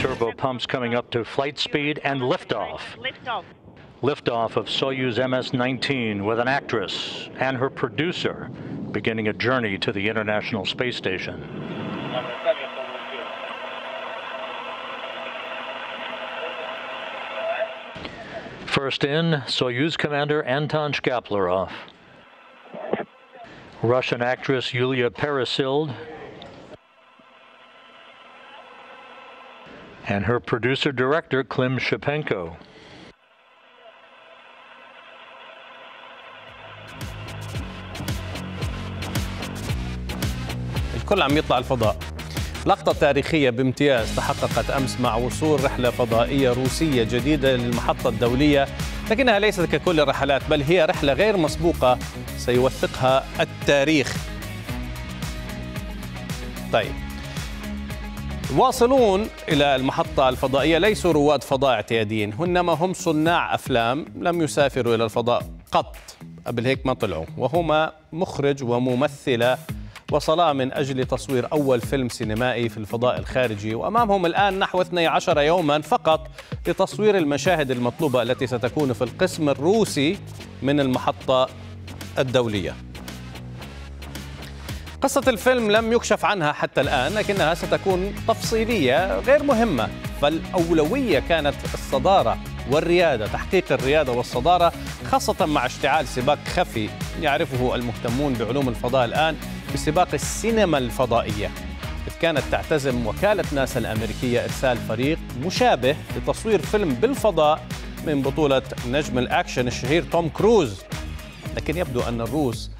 Turbo pumps coming up to flight speed and liftoff. Liftoff of Soyuz MS-19 with an actress and her producer beginning a journey to the International Space Station. First in, Soyuz commander Anton Shkaplerov, Russian actress Yulia Peresild, and her producer-director Klim Shapenko. الكل عم يطلع الفضاء. لقطة تاريخية بامتياز تحققت أمس مع وصول رحلة فضائية روسية جديدة للمحطة الدولية، لكنها ليست ككل الرحلات، بل هي رحلة غير مسبوقة سيوثقها التاريخ. طيب، واصلون إلى المحطة الفضائية ليسوا رواد فضاء اعتياديين، وإنما هم صناع أفلام لم يسافروا إلى الفضاء قط، قبل هيك ما طلعوا، وهما مخرج وممثلة وصلا من أجل تصوير أول فيلم سينمائي في الفضاء الخارجي، وأمامهم الآن نحو 12 يوما فقط لتصوير المشاهد المطلوبة التي ستكون في القسم الروسي من المحطة الدولية. قصة الفيلم لم يكشف عنها حتى الآن، لكنها ستكون تفصيلية غير مهمة، فالأولوية كانت الصدارة والريادة، تحقيق الريادة والصدارة، خاصة مع اشتعال سباق خفي يعرفه المهتمون بعلوم الفضاء الآن بسباق السينما الفضائية، إذ كانت تعتزم وكالة ناسا الأمريكية إرسال فريق مشابه لتصوير فيلم بالفضاء من بطولة نجم الأكشن الشهير توم كروز، لكن يبدو أن الروس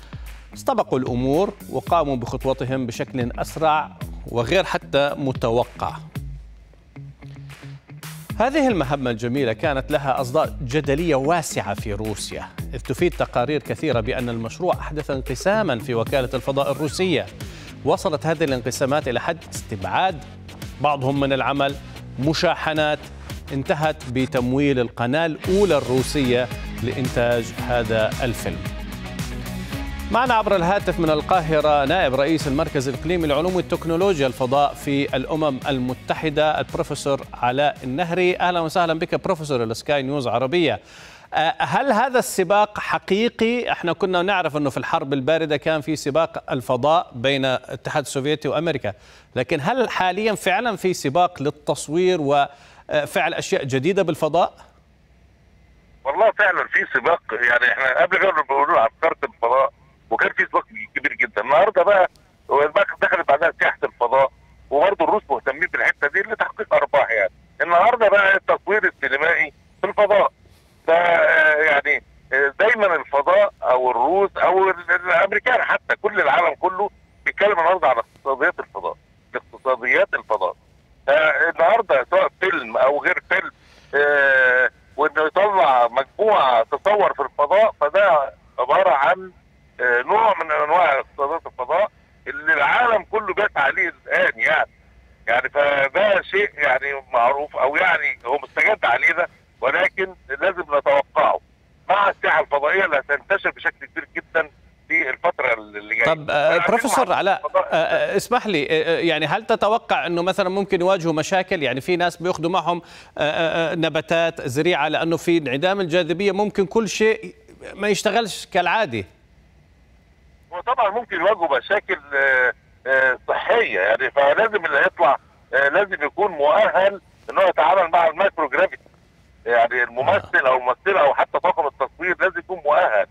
استبقوا الأمور وقاموا بخطوتهم بشكل أسرع وغير حتى متوقع. هذه المهمة الجميلة كانت لها أصداء جدلية واسعة في روسيا، إذ تفيد تقارير كثيرة بأن المشروع أحدث انقساما في وكالة الفضاء الروسية، وصلت هذه الانقسامات إلى حد استبعاد بعضهم من العمل، مشاحنات انتهت بتمويل القناة الأولى الروسية لإنتاج هذا الفيلم. معنا عبر الهاتف من القاهرة نائب رئيس المركز الإقليمي لعلوم التكنولوجيا الفضاء في الأمم المتحدة البروفيسور علاء النهري. أهلا وسهلا بك بروفيسور السكاي نيوز عربية. هل هذا السباق حقيقي؟ احنا كنا نعرف أنه في الحرب الباردة كان في سباق الفضاء بين الاتحاد السوفيتي وأمريكا، لكن هل حاليا فعلا في سباق للتصوير وفعل أشياء جديدة بالفضاء؟ والله فعلا في سباق، يعني احنا قبل كنا بنقول عبقرة الفضاء وكان في سباق كبير جدا. النهارده بقى دخلت بعدها سياحه الفضاء، وبرضه الروس مهتمين بالحته دي لتحقيق ارباح. يعني النهارده بقى التصوير السينمائي في الفضاء ده، يعني دايما الفضاء او الروس او الامريكان حتى كل العالم كله بيتكلم النهارده على اقتصاديات الفضاء، النهارده سواء فيلم او غير فيلم، وانه يطلع مجموعه تتصور في الفضاء، فده عباره عن نوع من انواع اقتصادات الفضاء اللي العالم كله بات عليه الان، يعني فده شيء يعني معروف او يعني هو مستجد عليه ده، ولكن لازم نتوقعه مع الساحه الفضائيه اللي هتنتشر بشكل كبير جدا في الفتره اللي جايه. طب بروفيسور علاء اسمح لي، يعني هل تتوقع انه مثلا ممكن يواجهوا مشاكل؟ يعني في ناس بياخذوا معهم نباتات زريعه لانه في انعدام الجاذبيه، ممكن كل شيء ما يشتغلش كالعادي. وطبعا ممكن يواجهوا مشاكل صحيه، يعني فلازم اللي هيطلع لازم يكون مؤهل ان هو يتعامل مع المايكرو جرافيتي، يعني الممثل او الممثله او حتى طاقم التصوير لازم يكون مؤهل،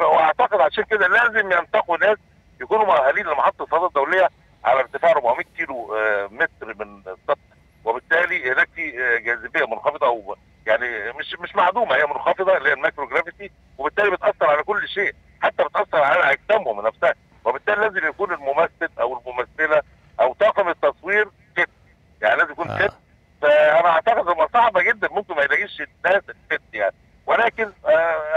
واعتقد عشان كده لازم ينتقوا ناس يكونوا مؤهلين لمحطه الفضاء الدوليه على ارتفاع 400 كيلو متر من السطح، وبالتالي هناك في جاذبيه منخفضه او يعني مش معدومه، هي منخفضه اللي هي المايكرو جرافيتي، وبالتالي بتاثر على كل شيء، حتى بتاثر على اجسامهم نفسها، وبالتالي لازم يكون الممثل او الممثله او طاقم التصوير فت، يعني لازم يكون فت. فانا اعتقد انها صعبه جدا، ممكن ما يلاقيش الناس الفت يعني، ولكن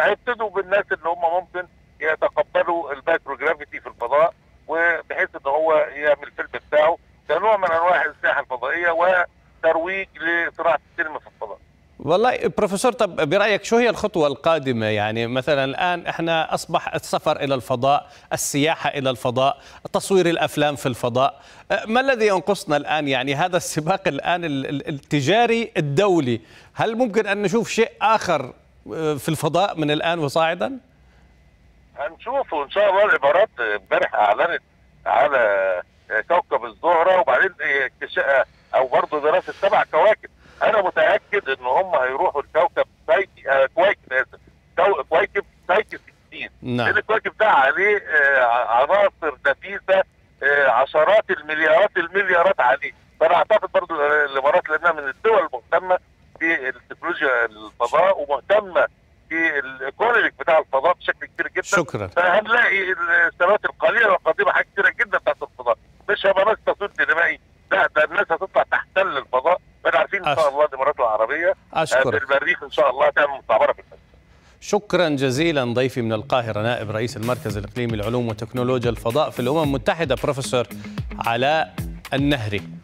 هيبتدوا بالناس اللي هم ممكن يتقبلوا المايكرو جرافيتي في الفضاء، وبحيث ان هو يعمل الفيلم بتاعه كنوع من انواع السياحه الفضائيه وترويج لصناعه السينما في الفضاء. والله بروفيسور، طب برأيك شو هي الخطوة القادمة؟ يعني مثلا الآن احنا أصبح السفر إلى الفضاء، السياحة إلى الفضاء، تصوير الأفلام في الفضاء، ما الذي ينقصنا الآن؟ يعني هذا السباق الآن التجاري الدولي، هل ممكن أن نشوف شيء آخر في الفضاء من الآن وصاعدا؟ هنشوفه إن شاء الله. الإمارات امبارح أعلنت على كوكب الزهرة، وبعدين أو برضه دراسة 7 كواكب. أنا متأكد إن هم هيروحوا لكوكب سايكي، كوكب سايكي 60، لأن الكوكب ده عليه عناصر نفيسة، عشرات المليارات عليه. فأنا أعتقد برضه الإمارات لأنها من الدول المهتمة بالتكنولوجيا الفضاء ومهتمة بالإيكونوميك بتاع الفضاء بشكل كبير جدا. شكرا. فهنلاقي السنوات القليلة القادمة حاجات كتيرة جدا بتاعت الفضاء، مش هيبقى بس تصوير سينمائي، لا ده الناس هتطلع تحتل الفضاء. احنا عارفين ان شاء الله الامارات العربية بالمريخ ان شاء الله تعمل مستعمرة في المريخ. شكرا جزيلا ضيفي من القاهرة، نائب رئيس المركز الإقليمي للعلوم وتكنولوجيا الفضاء في الأمم المتحدة، بروفيسور علاء النهري.